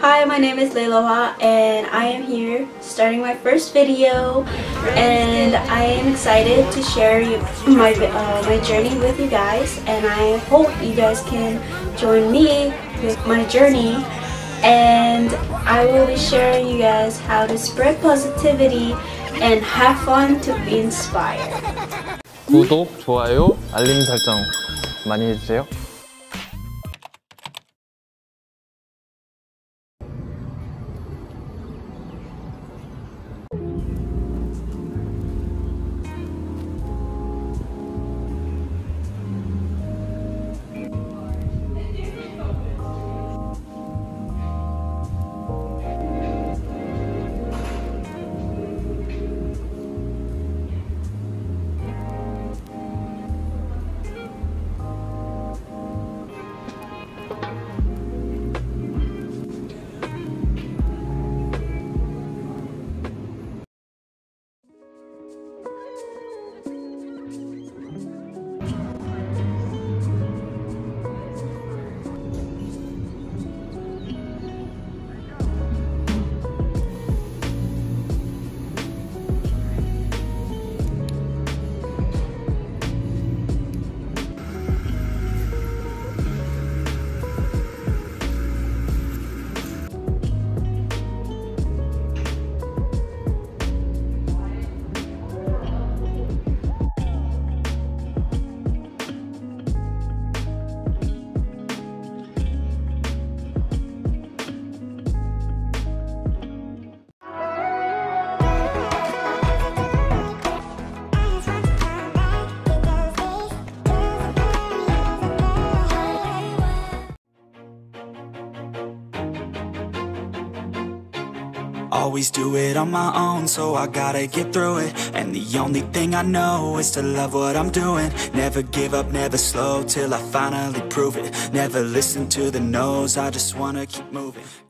Hi, my name is Leiloha and I am here starting my first video, and I am excited to share my journey with you guys, and I hope you guys can join me with my journey. And I will be sharing you guys how to spread positivity and have fun to be inspired. 구독, 좋아요, 알림 설정 많이 해주세요. Always do it on my own, so I gotta get through it. And the only thing I know is to love what I'm doing. Never give up, never slow, till I finally prove it. Never listen to the no's, I just wanna keep moving.